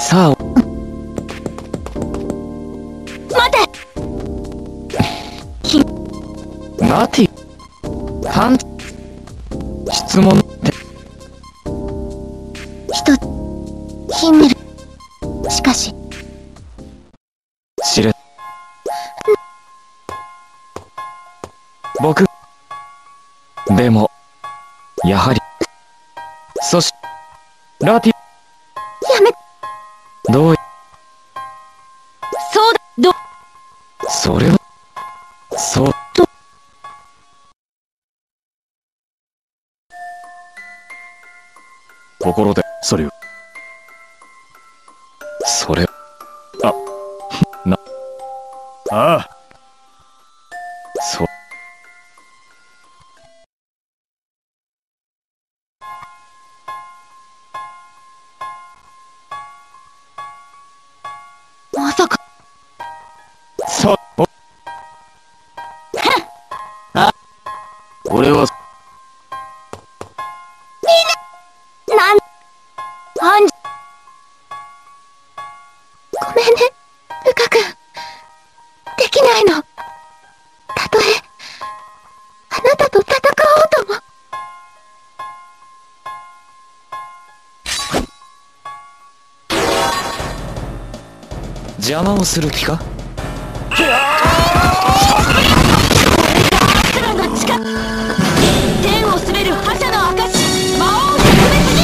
さあ。 邪魔をする気か？覚悟しなよ。天を滑る覇者の証し、魔王の爪筋。